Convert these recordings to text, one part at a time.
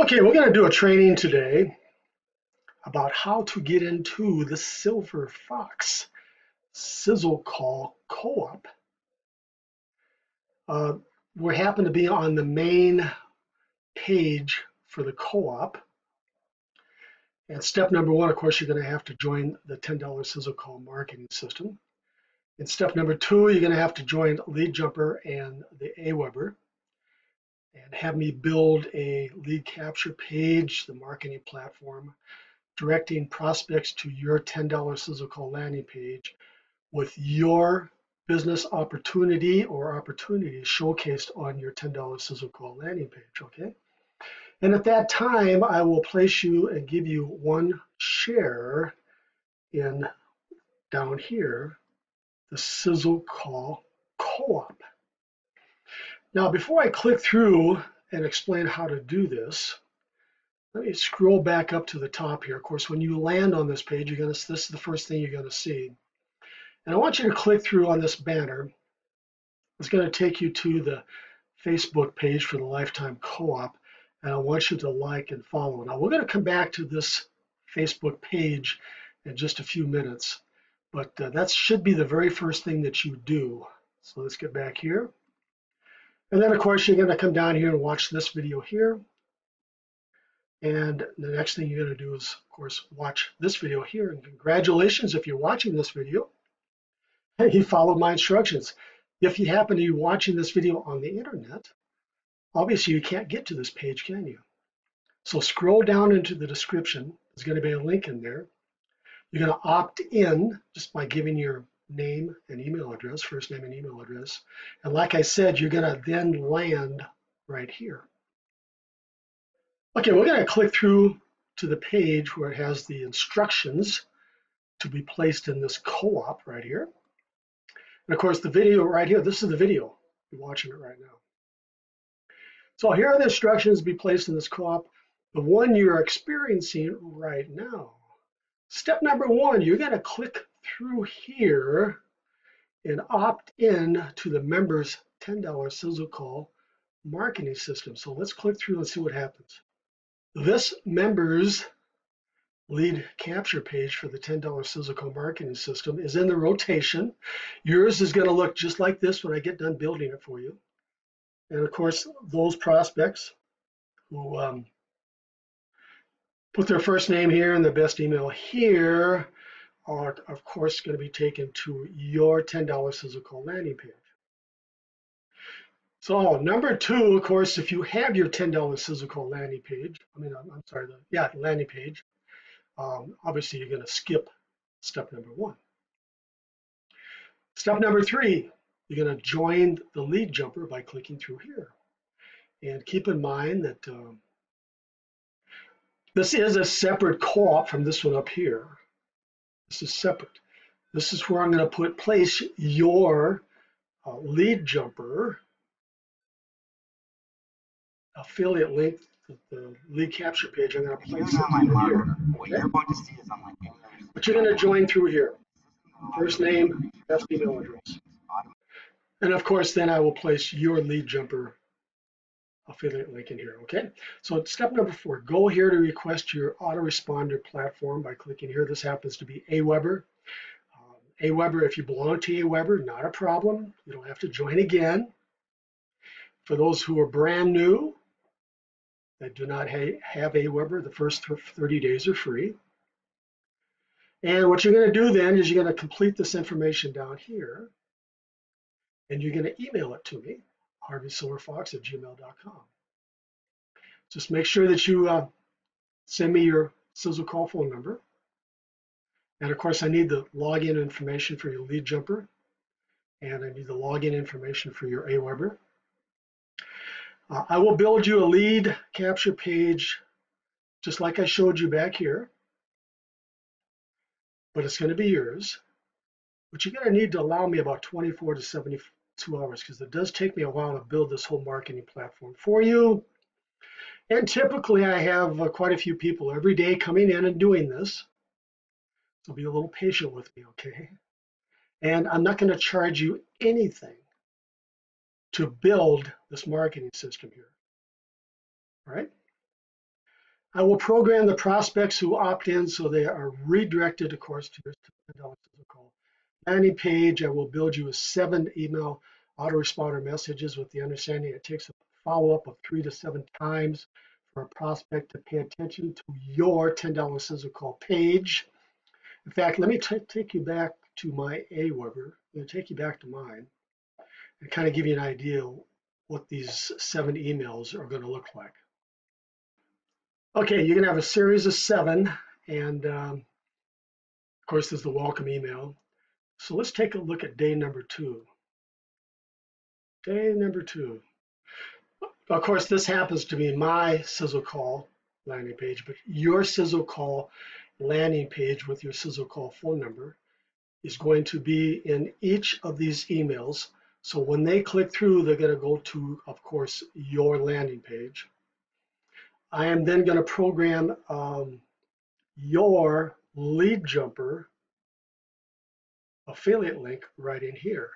Okay, we're going to do a training today about how to get into the Silver Fox Sizzle Call Co-op. We happen to be on the main page for the co-op. And step number one, of course, you're going to have to join the $10 Sizzle Call marketing system. And step number two, you're going to have to join Leadjumper and the Aweber and have me build a lead capture page, the marketing platform, directing prospects to your $10 Sizzle Call landing page with your business opportunity or opportunities showcased on your $10 Sizzle Call landing page, okay? And at that time, I will place you and give you one share in, down here, the Sizzle Call Co-op. Now, before I click through and explain how to do this, let me scroll back up to the top here. Of course, when you land on this page, this is the first thing you're gonna see. And I want you to click through on this banner. It's gonna take you to the Facebook page for the Lifetime Co-op. And I want you to like and follow. Now, we're going to come back to this Facebook page in just a few minutes, but that should be the very first thing that you do. So let's get back here. And then, of course, you're going to come down here and watch this video here. And the next thing you're going to do is, of course, watch this video here. And congratulations if you're watching this video. Hey, you followed my instructions. If you happen to be watching this video on the internet, obviously, you can't get to this page, can you? So scroll down into the description. There's going to be a link in there. You're going to opt in just by giving your name and email address, first name and email address. And like I said, you're going to then land right here. Okay, we're going to click through to the page where it has the instructions to be placed in this co-op right here. And of course, the video right here, this is the video. You're watching it right now. So here are the instructions to be placed in this co-op, the one you're experiencing right now. Step number one, you're going to click through here and opt in to the member's $10 Sizzle Call marketing system. So let's click through and see what happens. This member's lead capture page for the $10 Sizzle Call marketing system is in the rotation. Yours is going to look just like this when I get done building it for you. And of course, those prospects who put their first name here and their best email here are, of course, going to be taken to your $10 Sizzle Call landing page. So number two, of course, if you have your $10 Sizzle Call landing page, landing page, obviously you're going to skip step number one. Step number three, you're going to join the Leadjumper by clicking through here. And keep in mind that this is a separate co-op from this one up here. This is separate. This is where I'm going to place your Leadjumper affiliate link to the lead capture page. I'm going to place it through here. Okay? But you're going to join through here. First name, best email address. And of course, then I will place your Leadjumper affiliate link in here, okay? So step number four, go here to request your autoresponder platform by clicking here. This happens to be Aweber. Aweber, if you belong to Aweber, not a problem. You don't have to join again. For those who are brand new, that do not have Aweber, the first 30 days are free. And what you're gonna do then is you're gonna complete this information down here. And you're going to email it to me, harveysilverfox@gmail.com. Just make sure that you send me your Sizzle Call phone number. And of course, I need the login information for your Leadjumper. And I need the login information for your Aweber. I will build you a lead capture page, just like I showed you back here. But it's going to be yours. But you're going to need to allow me about 24 to 72 hours because it does take me a while to build this whole marketing platform for you. And typically I have quite a few people every day coming in and doing this. So be a little patient with me, okay? And I'm not going to charge you anything to build this marketing system here. All right? I will program the prospects who opt in so they are redirected, of course, to the Psychedelic Sizzle Call landing page. I will build you a 7 email autoresponder messages with the understanding it takes a follow-up of 3 to 7 times for a prospect to pay attention to your $10 Sizzle Call page. In fact, let me take you back to my Aweber. I'm going to take you back to mine and kind of give you an idea what these 7 emails are going to look like. Okay, you're going to have a series of 7, and of course there's the welcome email. So let's take a look at day number 2. Day number 2. Of course, this happens to be my Sizzle Call landing page, but your Sizzle Call landing page with your Sizzle Call phone number is going to be in each of these emails. So when they click through, they're going to go to, of course, your landing page. I am then going to program your Leadjumper affiliate link right in here.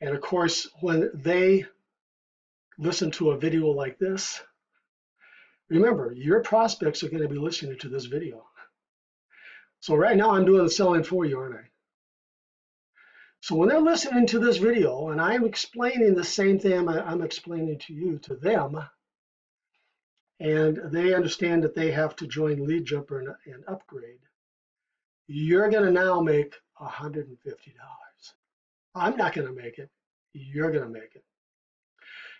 And of course, when they listen to a video like this, remember, your prospects are going to be listening to this video. So right now I'm doing the selling for you, aren't I? So when they're listening to this video and I'm explaining the same thing I'm explaining to you to them, and they understand that they have to join Leadjumper and upgrade, you're going to now make $150. I'm not going to make it. You're going to make it.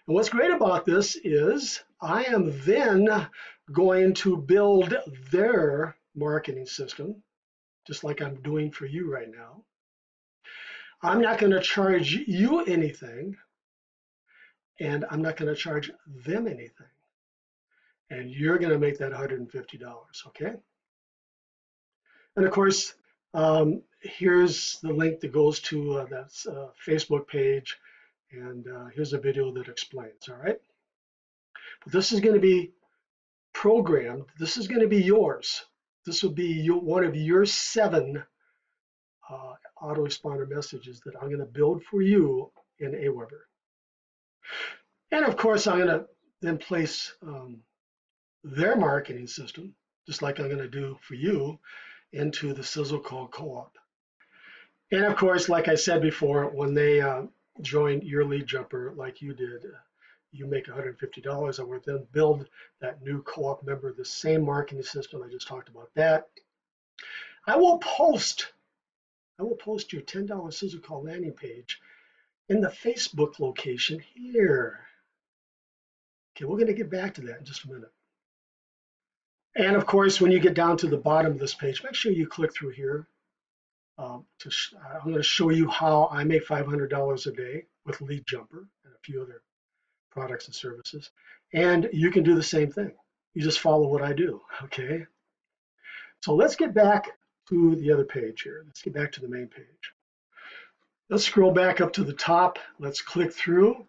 And what's great about this is I am then going to build their marketing system, just like I'm doing for you right now. I'm not going to charge you anything, and I'm not going to charge them anything. And you're going to make that $150, okay? And of course, here's the link that goes to that's Facebook page, and here's a video that explains, all right? But this is going to be programmed. This is going to be yours. This will be one of your 7 autoresponder messages that I'm going to build for you in Aweber. And of course, I'm going to then place their marketing system, just like I'm going to do for you, into the Sizzle Call Co-op. And of course, like I said before, when they join your Leadjumper like you did, you make $150. I would then build that new co-op member, the same marketing system. I just talked about that. I will post your $10 Sizzle Call landing page in the Facebook location here. Okay, we're going to get back to that in just a minute. And of course, when you get down to the bottom of this page, make sure you click through here. I'm going to show you how I make $500 a day with Leadjumper and a few other products and services. And you can do the same thing. You just follow what I do, okay? So let's get back to the other page here. Let's get back to the main page. Let's scroll back up to the top. Let's click through.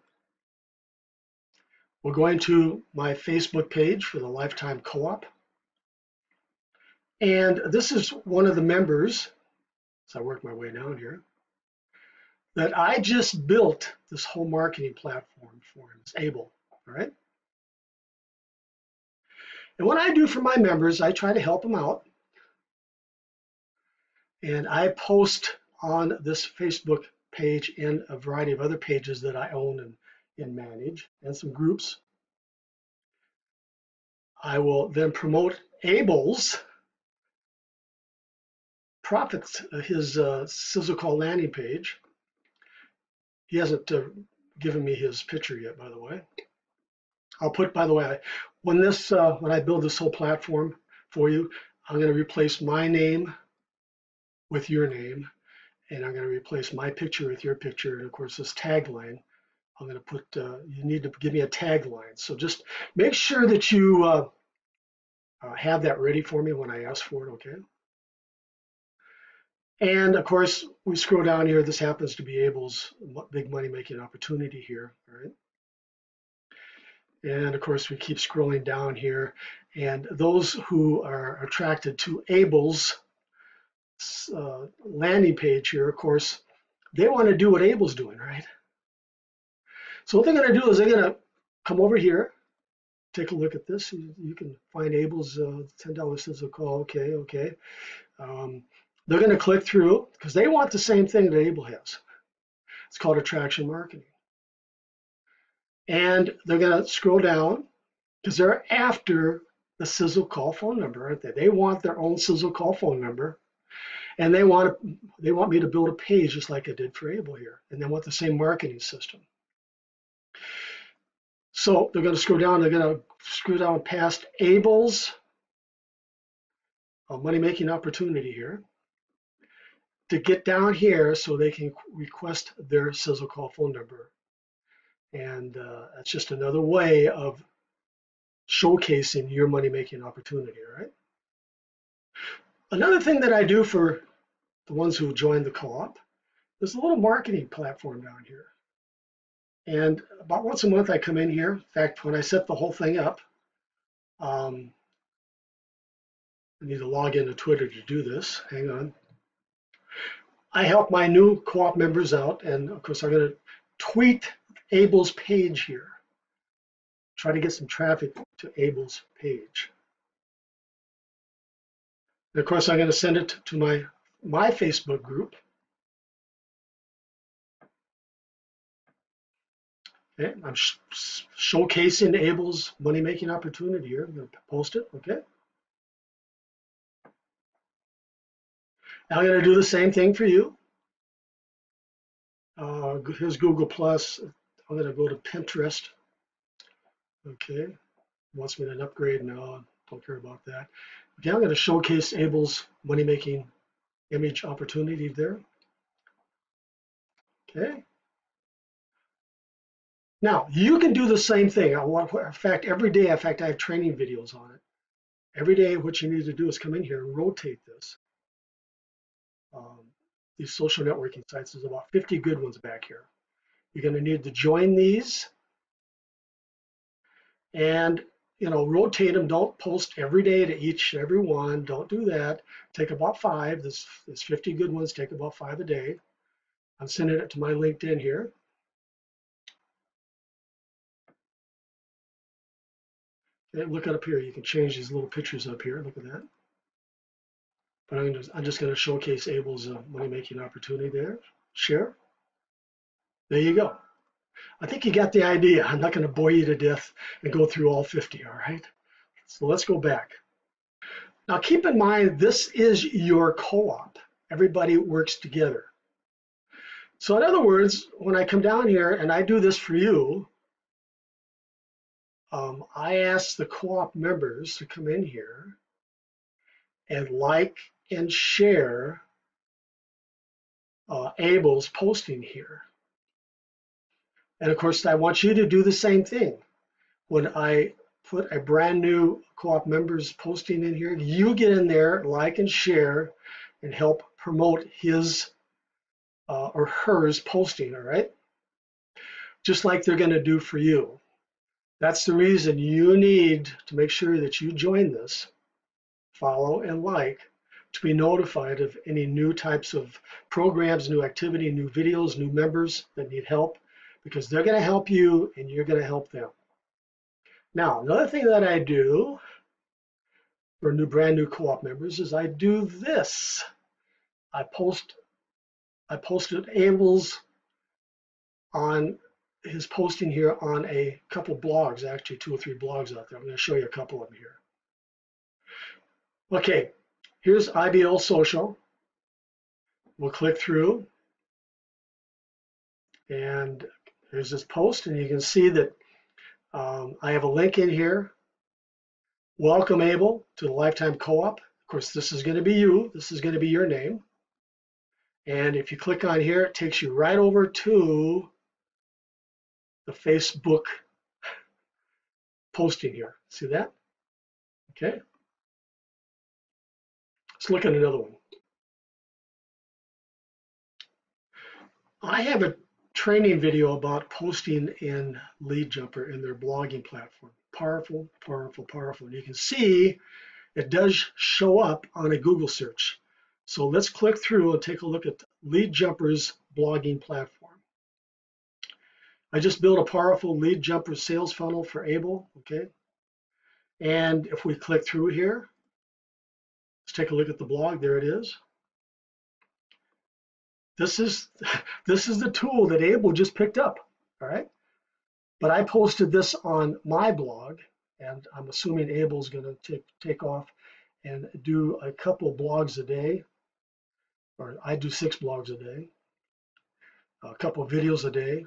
We're going to my Facebook page for the Lifetime Co-op. And this is one of the members, so I work my way down here, that I just built this whole marketing platform for him. It's Abel, all right? And what I do for my members, I try to help them out. And I post on this Facebook page and a variety of other pages that I own and manage, and some groups. I will then promote Abel's profits, his Sizzle Call landing page. He hasn't given me his picture yet, by the way. I'll put, by the way, when I build this whole platform for you, I'm going to replace my name with your name, and I'm going to replace my picture with your picture, and of course this tagline. I'm going to put, you need to give me a tagline. So just make sure that you have that ready for me when I ask for it, okay? And of course, we scroll down here. This happens to be Abel's big money-making opportunity here, all right? And of course, we keep scrolling down here. And those who are attracted to Abel's landing page here, of course, they want to do what Abel's doing, right? So what they're going to do is they're going to come over here take a look at this. You can find Abel's $10 sizzle call. Okay, okay. They're going to click through because they want the same thing that Abel has. It's called attraction marketing. And they're going to scroll down because they're after the sizzle call phone number, aren't they? They want their own sizzle call phone number. And they want me to build a page just like I did for Abel here. And they want the same marketing system. So they're going to scroll down. They're going to scroll down past Abel's money-making opportunity here to get down here so they can request their sizzle call phone number. And that's just another way of showcasing your money-making opportunity, right? Another thing that I do for the ones who join the co-op, there's a little marketing platform down here. And about once a month I come in here. In fact, when I set the whole thing up, I need to log into Twitter to do this. Hang on. I help my new co-op members out, and of course I'm going to tweet Abel's page here. Try to get some traffic to Abel's page. And of course I'm going to send it to my Facebook group. Okay, I'm showcasing Abel's money-making opportunity here. I'm going to post it, okay? Now I'm going to do the same thing for you. Here's Google+. I'm going to go to Pinterest. Okay, wants me to upgrade. No, don't care about that. Okay, I'm going to showcase Abel's money-making image opportunity there. Okay. Now, you can do the same thing. In fact, every day I have training videos on it. Every day, what you need to do is come in here and rotate this. These social networking sites, there's about 50 good ones back here. You're going to need to join these and, you know, rotate them. Don't post every day to each and every one. Don't do that. Take about 5. There's 50 good ones. Take about 5 a day. I'm sending it to my LinkedIn here. Okay, look up here. You can change these little pictures up here. Look at that. But I'm just going to showcase Abel's money-making opportunity there. Share. There you go. I think you got the idea. I'm not going to bore you to death and go through all 50, all right? So let's go back. Now, keep in mind, this is your co-op. Everybody works together. So in other words, when I come down here and I do this for you, I ask the co-op members to come in here and like and share Abel's posting here. And of course, I want you to do the same thing. When I put a brand new co-op member's posting in here, you get in there, like and share, and help promote his or hers posting, all right? Just like they're going to do for you. That's the reason you need to make sure that you join this, follow and like, to be notified of any new types of programs, new activity, new videos, new members that need help, because they're going to help you and you're going to help them. Now, another thing that I do for brand new co-op members is I do this. I posted Abel's on his posting here on a couple blogs, actually 2 or 3 blogs out there. I'm going to show you a couple of them here. Okay, here's IBL Social. We'll click through. And here's this post, and you can see that I have a link in here. Welcome, Abel, to the Lifetime Co-op. Of course, this is going to be you. This is going to be your name. And if you click on here, it takes you right over to the Facebook posting here. See that? Okay. Let's look at another one. I have a training video about posting in Leadjumper in their blogging platform. Powerful, powerful, powerful. And you can see it does show up on a Google search. So let's click through and take a look at Leadjumper's blogging platform. I just built a powerful Leadjumper sales funnel for Abel, okay? And if we click through here, let's take a look at the blog. There it is. This is the tool that Abel just picked up, all right? But I posted this on my blog, and I'm assuming Abel's gonna take off and do a couple blogs a day, or I do 6 blogs a day, a couple videos a day.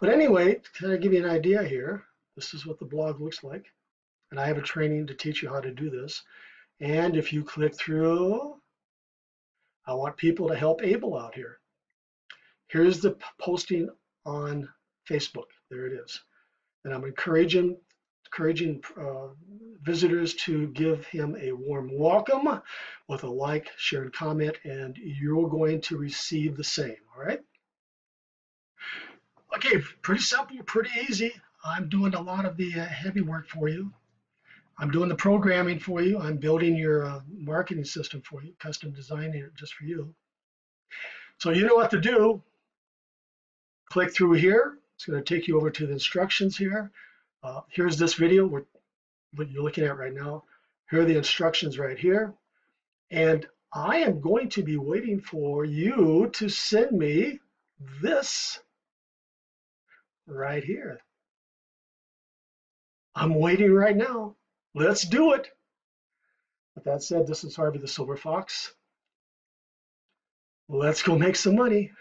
But anyway, can I give you an idea here? This is what the blog looks like. And I have a training to teach you how to do this. And if you click through, I want people to help Abel out here. Here's the posting on Facebook. There it is. And I'm encouraging visitors to give him a warm welcome with a like, share, and comment, and you're going to receive the same, all right? Okay, pretty simple, pretty easy. I'm doing a lot of the heavy work for you. I'm doing the programming for you. I'm building your marketing system for you, custom designing it just for you. So you know what to do. Click through here. It's going to take you over to the instructions here. Here's this video, what you're looking at right now. Here are the instructions right here. And I am going to be waiting for you to send me this right here. I'm waiting right now. Let's do it. With that said, this is Harvey the Silver Fox. Let's go make some money.